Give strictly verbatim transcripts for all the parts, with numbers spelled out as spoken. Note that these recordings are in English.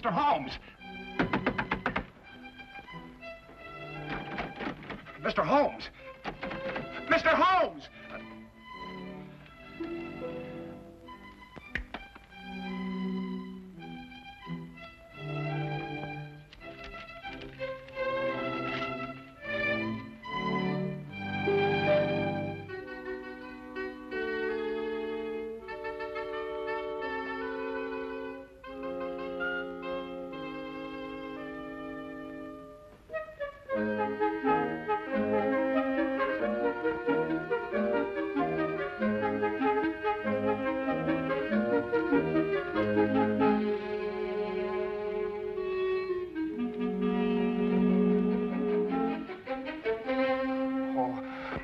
Mister Holmes. Mister Holmes. Mister Holmes!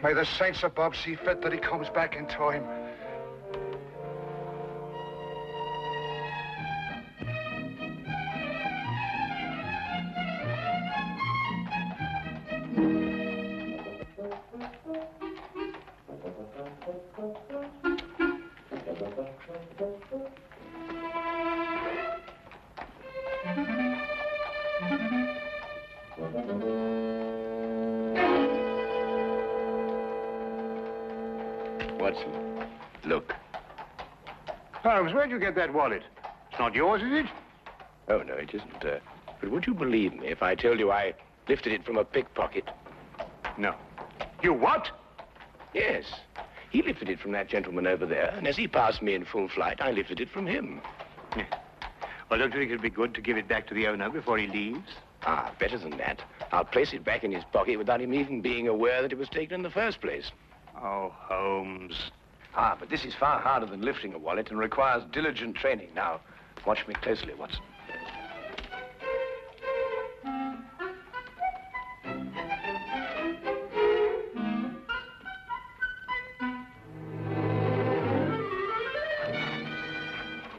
May the saints above see fit that he comes back in time. Where'd you get that wallet? It's not yours, is it? Oh, no, it isn't. Uh, but would you believe me if I told you I lifted it from a pickpocket? No. You what? Yes. He lifted it from that gentleman over there, and as he passed me in full flight, I lifted it from him. Yeah. Well, don't you think it'd be good to give it back to the owner before he leaves? Ah, better than that. I'll place it back in his pocket without him even being aware that it was taken in the first place. Oh, Holmes. Ah, but this is far harder than lifting a wallet and requires diligent training. Now, watch me closely, Watson.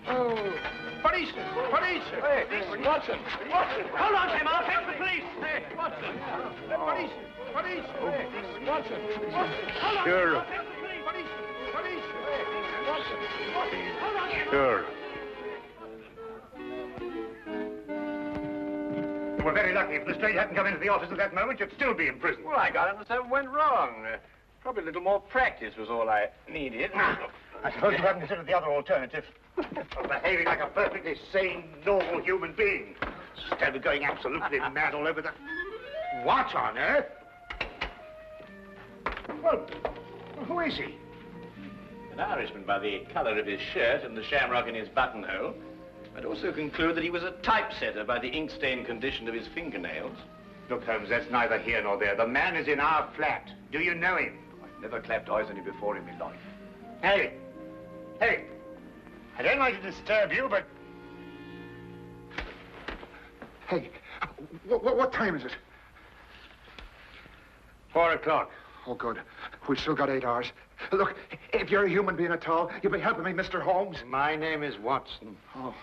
Oh, police! Police! Hey, Watson! Watson! Watson. Hold on, Sam, I'll take the police! Hey, Watson! The police! Police! Oh. Hey, Watson! Watson! Hold on! Sure. Sure. You were very lucky. If Lestrade hadn't come into the office at that moment, you'd still be in prison. Well, I got it and something went wrong. Uh, probably a little more practice was all I needed. I suppose you haven't considered the other alternative. Of behaving like a perfectly sane, normal human being. Instead of going absolutely mad all over the... What on earth? Well, who is he? An Irishman by the colour of his shirt and the shamrock in his buttonhole. I'd also conclude that he was a typesetter by the ink-stained condition of his fingernails. Look, Holmes, that's neither here nor there. The man is in our flat. Do you know him? I've never clapped eyes on him before in my life. Hey! Hey! I don't like to disturb you, but... Hey, what, what, what time is it? Four o'clock. Oh, good. We've still got eight hours. Look, if you're a human being at all, you'll be helping me, Mister Holmes. My name is Watson. Oh.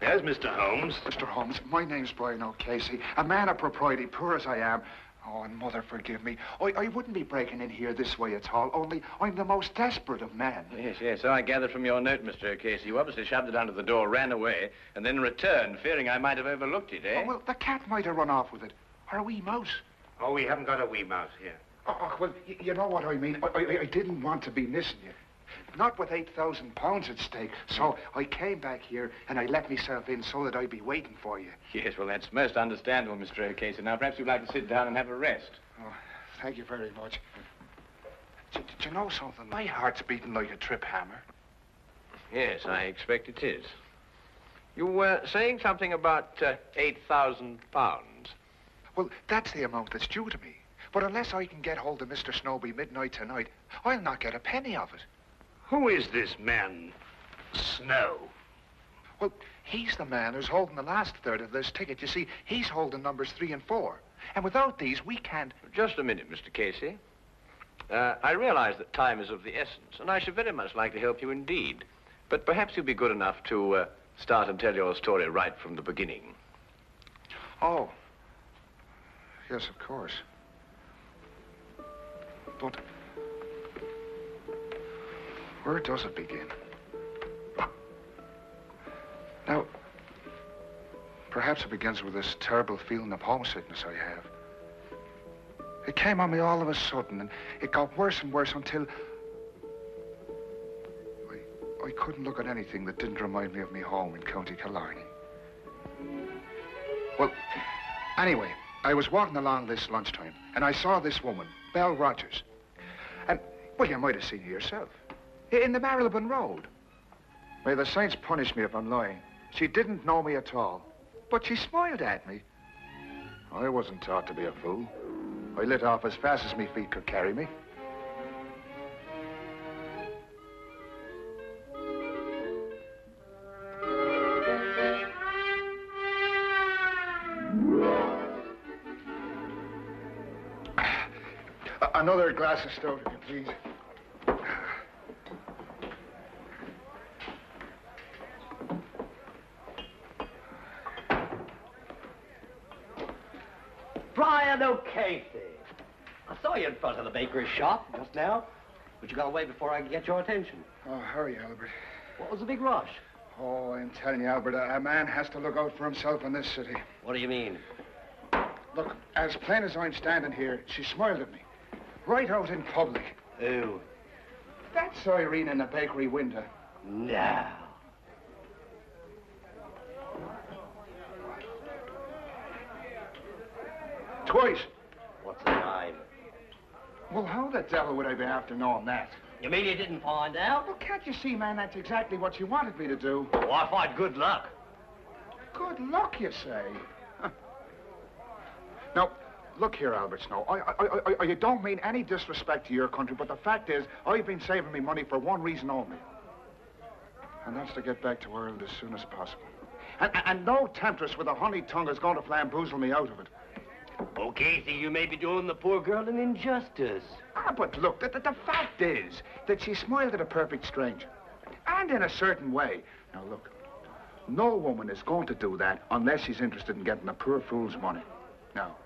There's Mister Holmes. Mister Holmes, my name's Brian O'Casey, a man of propriety, poor as I am. Oh, and mother, forgive me. I, I wouldn't be breaking in here this way at all, only I'm the most desperate of men. Yes, yes, so I gathered from your note, Mister O'Casey. You obviously shoved it under the door, ran away, and then returned, fearing I might have overlooked it, eh? Oh, well, the cat might have run off with it, or a wee mouse. Oh, we haven't got a wee mouse here. Oh, well, you know what I mean. I, I, I didn't want to be missing you. Not with eight thousand pounds at stake. So I came back here and I let myself in so that I'd be waiting for you. Yes, well, that's most understandable, Mister O'Casey. Now, perhaps you'd like to sit down and have a rest. Oh, thank you very much. Do, do you know something? My heart's beating like a trip hammer. Yes, I expect it is. You were saying something about uh, eight thousand pounds. Well, that's the amount that's due to me. But unless I can get hold of Mister Snow by midnight tonight, I'll not get a penny of it. Who is this man, Snow? Well, he's the man who's holding the last third of this ticket. You see, he's holding numbers three and four. And without these, we can't... Just a minute, Mister Casey. Uh, I realize that time is of the essence, and I should very much like to help you indeed. But perhaps you'll be good enough to uh, start and tell your story right from the beginning. Oh. Yes, of course. But where does it begin? Now, Perhaps it begins with this terrible feeling of homesickness I have. It came on me all of a sudden, and it got worse and worse until I, I couldn't look at anything that didn't remind me of me home in County Killarney. Well, anyway, I was walking along this lunchtime, and I saw this woman, Belle Rogers. And, well, you might have seen her yourself, in the Marylebone Road. May the saints punish me if I'm lying. She didn't know me at all, but she smiled at me. I wasn't taught to be a fool. I lit off as fast as my feet could carry me. Another glass of stout, if you please. Brian O'Casey. I saw you in front of the baker's shop just now, but you got away before I could get your attention. Oh, hurry, Albert. What was the big rush? Oh, I'm telling you, Albert, a, a man has to look out for himself in this city. What do you mean? Look, as plain as I'm standing here, she smiled at me. Right out in public. Who? That's Irene in the bakery window. No. Twice. What's the time? Well, how the devil would I be after knowing that? You mean you didn't find out? Well, can't you see, man, that's exactly what you wanted me to do. Oh, I find good luck. Good luck, you say? Huh. Now, look here, Albert Snow, I, I, I, I don't mean any disrespect to your country, but the fact is, I've been saving me money for one reason only. And that's to get back to Ireland as soon as possible. And, and no temptress with a honey tongue is going to flamboozle me out of it. O'Casey, you may be doing the poor girl an injustice. Ah, but look, the, the, the fact is that she smiled at a perfect stranger. And in a certain way. Now look, no woman is going to do that unless she's interested in getting a poor fool's money. Now,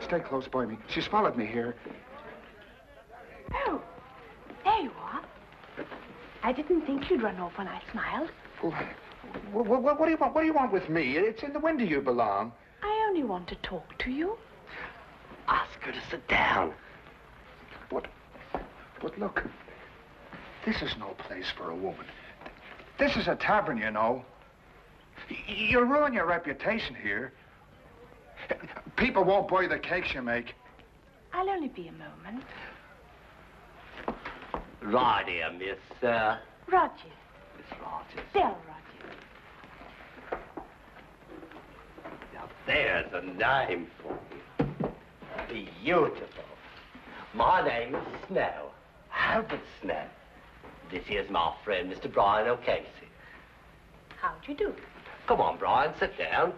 stay close by me. She's followed me here. Oh, there you are. I didn't think you'd run off when I smiled. Oh. What, what, what do you want? What do you want with me? It's in the window you belong. I only want to talk to you. Ask her to sit down. But, but look, this is no place for a woman. This is a tavern, you know. You'll ruin your reputation here. People won't buy the cakes you make. I'll only be a moment. Right here, Miss... Uh... Rogers. Miss Rogers. Belle Rogers. There's a name for you. Beautiful. My name is Snow. Albert Snow. This here's my friend, Mister Brian O'Casey. How do you do? Come on, Brian, sit down.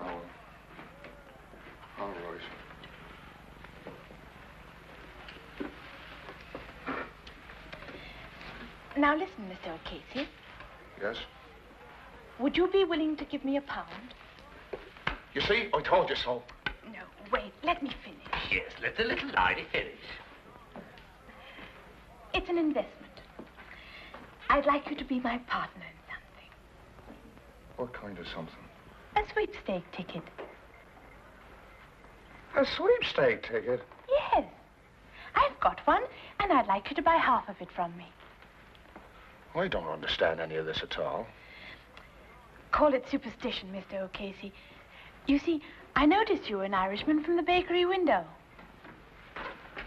Oh, well. All right. Now listen, Mister O'Casey. Yes? Would you be willing to give me a pound? You see, I told you so. No, wait, let me finish. Yes, let the little lady finish. It's an investment. I'd like you to be my partner in something. What kind of something? A sweepstake ticket. A sweepstake ticket? Yes. I've got one, and I'd like you to buy half of it from me. I don't understand any of this at all. Call it superstition, Mister O'Casey. You see, I noticed you were an Irishman from the bakery window.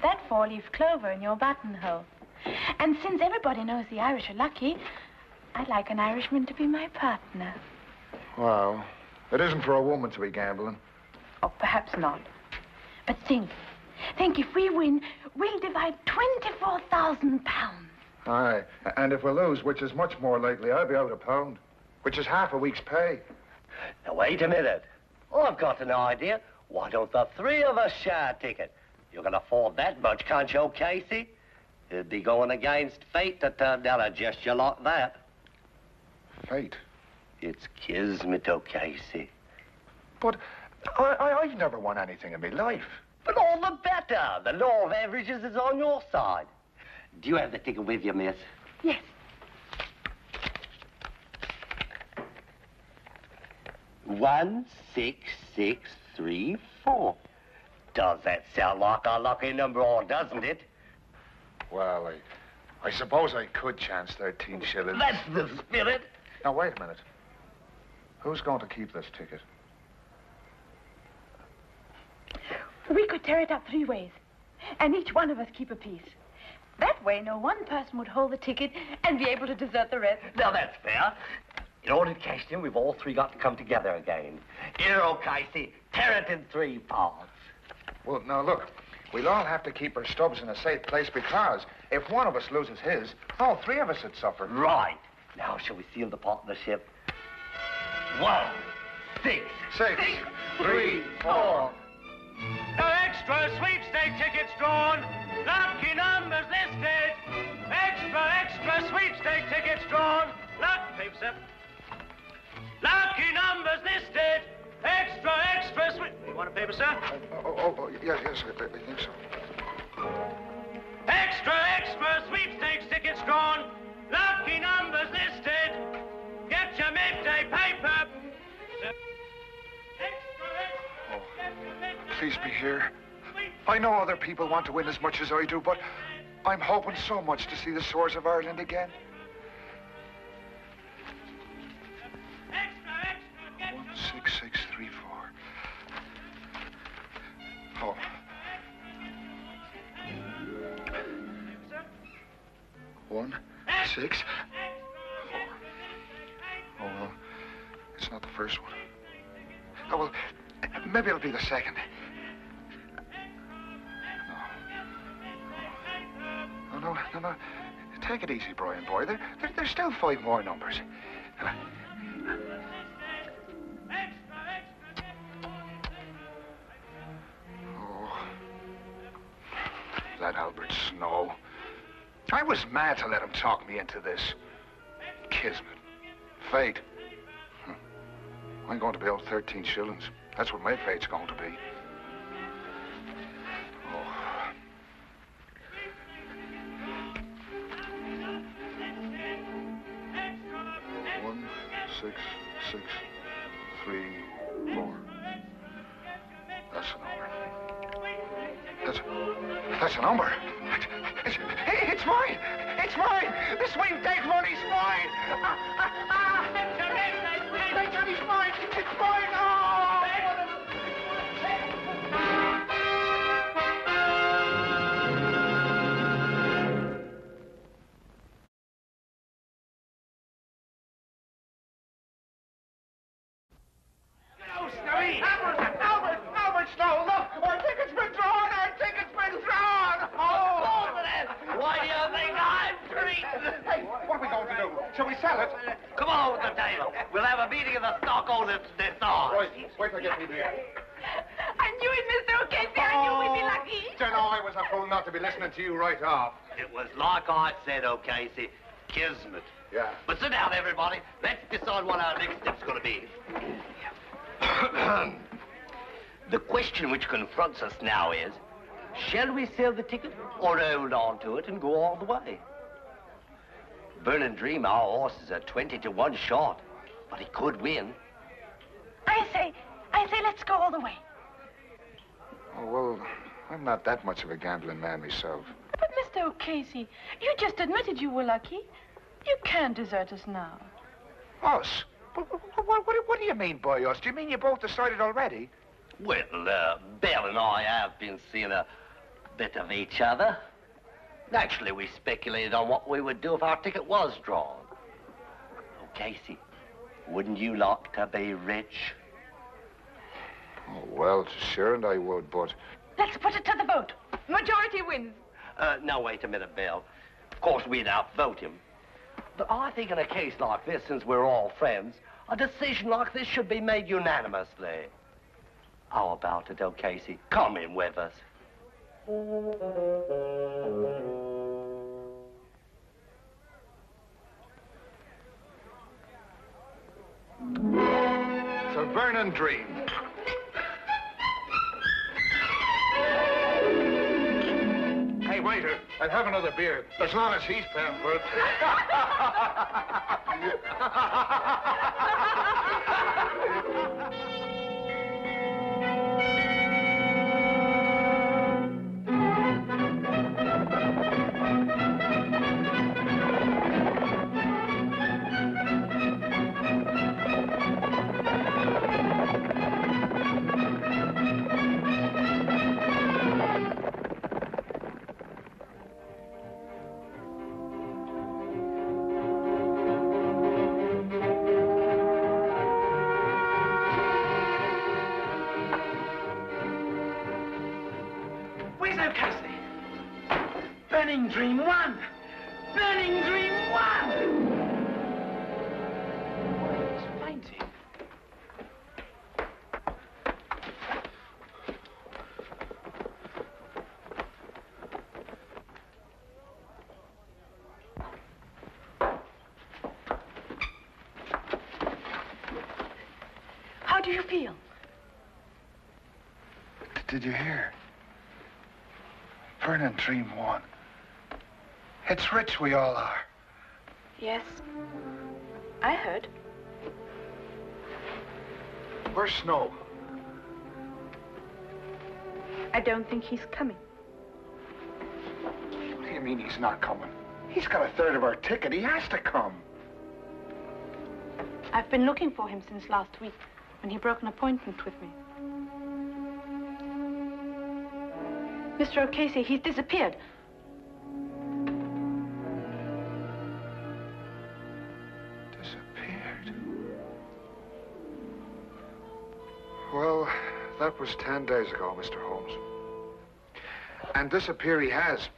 That four-leaf clover in your buttonhole. And since everybody knows the Irish are lucky, I'd like an Irishman to be my partner. Well, it isn't for a woman to be gambling. Oh, perhaps not. But think, think if we win, we'll divide twenty-four thousand pounds. Aye, and if we lose, which is much more likely, I'll be out a pound, which is half a week's pay. Now, wait a minute. Oh, I've got an idea. Why don't the three of us share a ticket? You can afford that much, can't you, Casey? It'd be going against fate to turn down a gesture like that. Fate? It's kismet, O'Casey. But I, I, I've never won anything in my life. But all the better. The law of averages is on your side. Do you have the ticket with you, miss? Yes. one six six three four. Does that sound like our lucky number, or doesn't it? Well, I, I suppose I could chance thirteen shillings. That's the spirit. Now, wait a minute. Who's going to keep this ticket? We could tear it up three ways, and each one of us keep a piece. That way, no one person would hold the ticket and be able to desert the rest. Now, that's fair. In order to cash in, we've all three got to come together again. Here, O'Casey, tear it in three parts. Well, now, look, we'll all have to keep our stubs in a safe place, because if one of us loses his, all three of us would suffer. Right. Now, shall we seal the partnership? One, six, six, six three, four. No extra sweepstake tickets drawn. Lucky numbers listed. Extra, extra sweepstake tickets drawn. Luck, paper sip. Lucky numbers listed. Extra, extra sweep. You want a paper, sir? Oh, oh, oh, oh yes, yes, I think so. Extra, extra sweepstakes tickets drawn. Lucky numbers listed. Get your midday paper. Oh, please be here. I know other people want to win as much as I do, but I'm hoping so much to see the shores of Ireland again. one six six three four. Oh. One, six, four. Oh, well, it's not the first one. Oh, well, maybe it'll be the second. No. No, no, no, no. Take it easy, Brian, boy. There, there, there's still five more numbers. Oh. That Albert Snow. I was mad to let him talk me into this. Kismet. Fate. I'm going to be owed thirteen shillings. That's what my fate's going to be. Oh. One, six, six, three, four. That's a number. That's a, that's a number. It's, it's mine. It's mine. This sweepstake money's mine. Ah, ah, ah. Sweepstake money's mine. It's mine. Oh. Shall we sell it? Come on over the table. We'll have a meeting of the stockholders this hour. Right. Wait till I get me beer. I knew it, Mister O'Casey. Oh, I knew we'd be lucky. You know, I was a fool not to be listening to you right off. It was like I said, O'Casey, kismet. Yeah. But sit down, everybody. Let's decide what our next step's going to be. The question which confronts us now is, shall we sell the ticket or hold on to it and go all the way? Vernon Dream, our horses are twenty to one short, but he could win. I say, I say, let's go all the way. Oh, well, I'm not that much of a gambling man myself. But, Mister O'Casey, you just admitted you were lucky. You can't desert us now. Us? What, what, what, what do you mean by us? Do you mean you both decided already? Well, uh, Belle and I have been seeing a bit of each other. Naturally, we speculated on what we would do if our ticket was drawn. Oh, Casey, wouldn't you like to be rich? Oh, well, sure and I would, but... Let's put it to the vote. Majority wins. Uh, no, wait a minute, Belle. Of course, we'd outvote him. But I think in a case like this, since we're all friends, a decision like this should be made unanimously. How about it, O'Casey? Come in with us. Sir Vernon Dream. Hey, waiter, I'd have another beer, as long as he's paying for it. Vernon Dream one! Vernon Dream one! It's fainting. How do you feel? Did you hear? Vernon Dream one. It's rich we all are. Yes, I heard. Where's Snow? I don't think he's coming. What do you mean he's not coming? He's got a third of our ticket. He has to come. I've been looking for him since last week when he broke an appointment with me. Mister O'Casey, he's disappeared. Well, that was ten days ago, Mister Holmes. And disappear he has,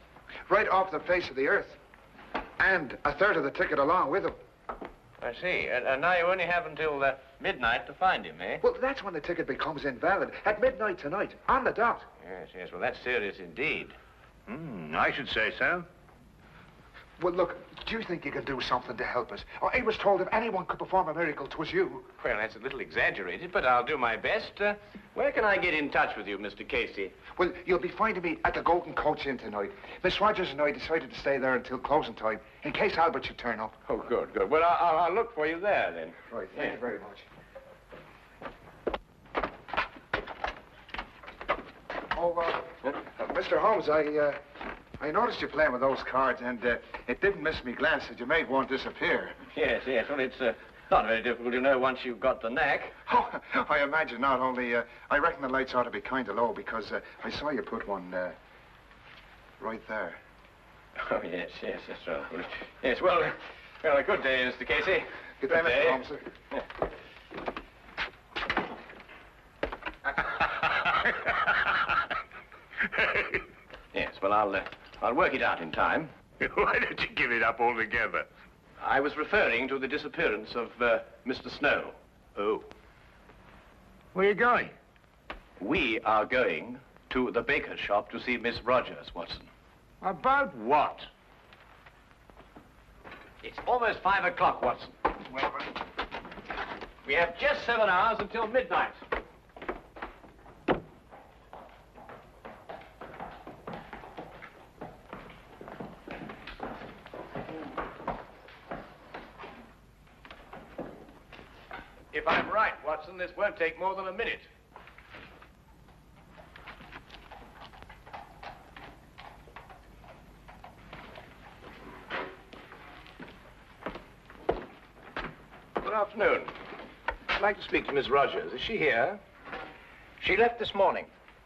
right off the face of the earth. And a third of the ticket along with him. I see. And uh, uh, now you only have until uh, midnight to find him, eh? Well, that's when the ticket becomes invalid. At midnight tonight, on the dot. Yes, yes. Well, that's serious indeed. Hmm, I should say so. Well, look, do you think you can do something to help us? Oh, I was told if anyone could perform a miracle, 'twas you. Well, that's a little exaggerated, but I'll do my best. Uh, where can I get in touch with you, Mister Casey? Well, you'll be finding me at the Golden Coach Inn tonight. Miss Rogers and I decided to stay there until closing time, in case Albert should turn up. Oh, good, good. Well, I'll, I'll look for you there, then. Right, thank yeah. you very much. Oh, uh, huh? uh, Mister Holmes, I... Uh, I noticed you playing with those cards, and uh, it didn't miss me glance that you made one disappear. Yes, yes. Well, it's uh, not very difficult, you know, once you've got the knack. Oh, I imagine not, only uh, I reckon the lights ought to be kind of low, because uh, I saw you put one uh, right there. Oh, yes, yes, yes, sir. Yes, well, uh, well, a good day, Mister Casey. Good, good day, Mister Holmes, sir. Yeah. Yes, well, I'll... Uh, I'll work it out in time. Why don't you give it up altogether? I was referring to the disappearance of uh, Mister Snow. Oh. Where are you going? We are going to the baker's shop to see Miss Rogers, Watson. About what? It's almost five o'clock, Watson. Well, we have just seven hours until midnight. If I'm right, Watson, this won't take more than a minute. Good afternoon. I'd like to speak to Miss Rogers. Is she here? She left this morning.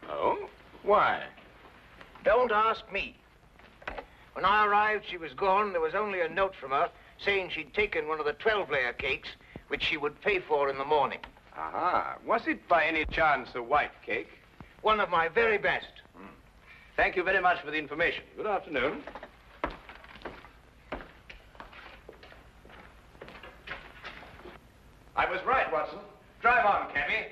Oh? Why? Don't ask me. When I arrived, she was gone. There was only a note from her saying she'd taken one of the twelve-layer cakes which she would pay for in the morning. Aha. Was it by any chance a white cake? One of my very best. Mm. Thank you very much for the information. Good afternoon. I was right, Watson. Drive on, cabby.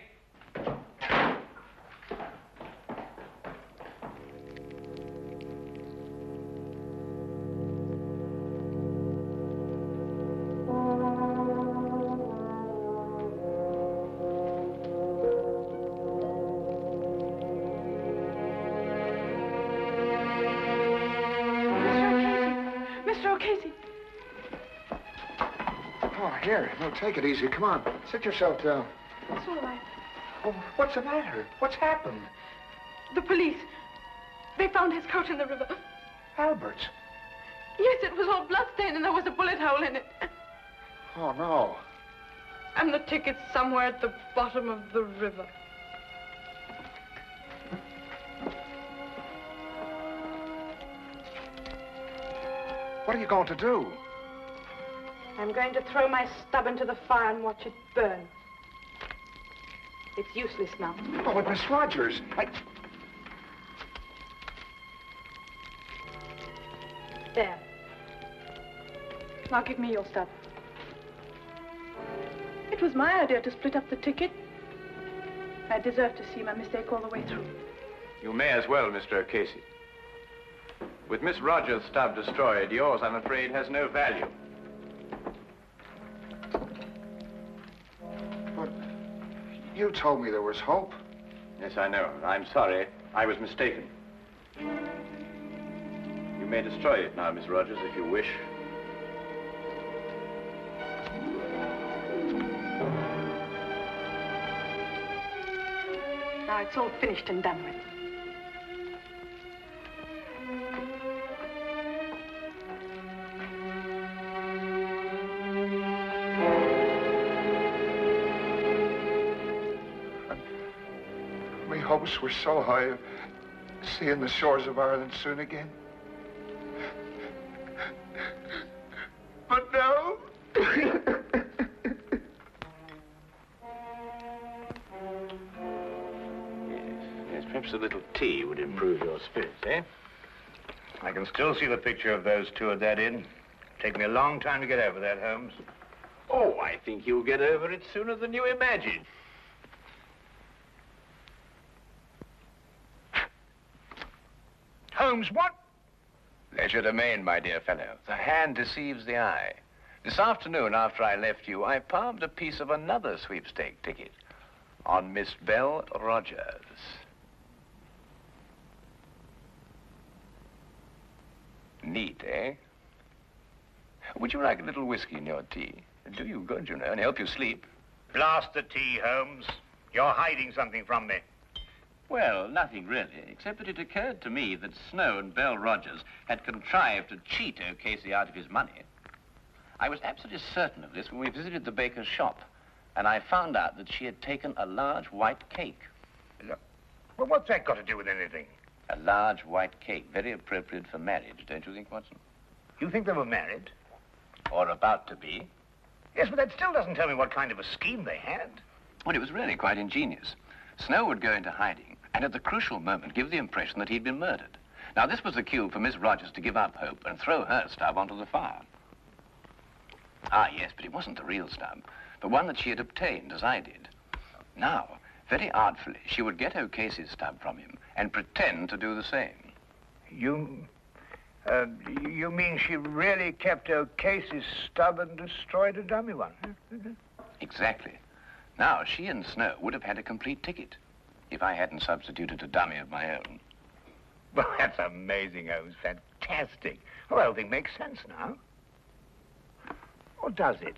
here, no, take it easy. Come on, sit yourself down. It's all right. Well, what's the matter? What's happened? The police. They found his coat in the river. Albert's? Yes, it was all bloodstained and there was a bullet hole in it. Oh, no. And the ticket's somewhere at the bottom of the river. What are you going to do? I'm going to throw my stub into the fire and watch it burn. It's useless now. Oh, but Miss Rogers, I... There. Now give me your stub. It was my idea to split up the ticket. I deserve to see my mistake all the way through. You may as well, Mister O'Casey. With Miss Rogers' stub destroyed, yours, I'm afraid, has no value. But you told me there was hope. Yes, I know. I'm sorry. I was mistaken. You may destroy it now, Miss Rogers, if you wish. Now it's all finished and done with. Hopes were so high of seeing the shores of Ireland soon again. But now... Yes, yes, perhaps a little tea would improve your spirits, eh? I can still see the picture of those two at that inn. Take me a long time to get over that, Holmes. Oh, I think you'll get over it sooner than you imagine. Holmes, what? Leisure domain, my dear fellow. The hand deceives the eye. This afternoon, after I left you, I palmed a piece of another sweepstake ticket on Miss Belle Rogers. Neat, eh? Would you like a little whiskey in your tea? It'll do you good, you know, and help you sleep. Blast the tea, Holmes. You're hiding something from me. Well, nothing really, except that it occurred to me that Snow and Belle Rogers had contrived to cheat O'Casey out of his money. I was absolutely certain of this when we visited the baker's shop, and I found out that she had taken a large white cake. Well, what's that got to do with anything? A large white cake, very appropriate for marriage, don't you think, Watson? You think they were married? Or about to be. Yes, but that still doesn't tell me what kind of a scheme they had. Well, it was really quite ingenious. Snow would go into hiding, and at the crucial moment give the impression that he'd been murdered. Now, this was the cue for Miss Rogers to give up hope and throw her stub onto the fire. Ah, yes, but it wasn't the real stub, the one that she had obtained, as I did. Now, very artfully, she would get O'Casey's stub from him and pretend to do the same. You... Uh, you mean she really kept O'Casey's stub and destroyed a dummy one? Exactly. Now, she and Snow would have had a complete ticket, if I hadn't substituted a dummy of my own. Well, that's amazing, Holmes. Fantastic. Well, everything makes sense now. Or does it?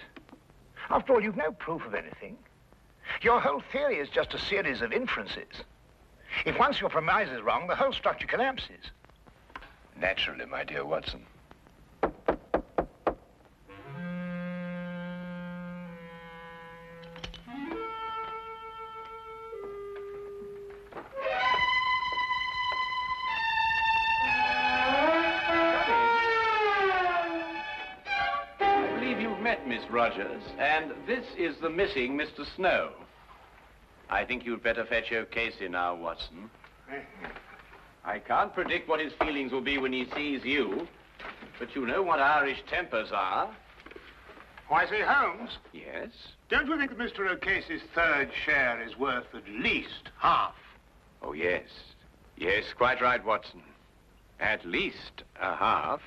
After all, you've no proof of anything. Your whole theory is just a series of inferences. If once your premise is wrong, the whole structure collapses. Naturally, my dear Watson. Rogers, and this is the missing Mister Snow. I think you'd better fetch O'Casey now, Watson. I can't predict what his feelings will be when he sees you, but you know what Irish tempers are. Why, say, Holmes? Yes? Don't you think that Mister O'Casey's third share is worth at least half? Oh, yes. Yes, quite right, Watson. At least a half.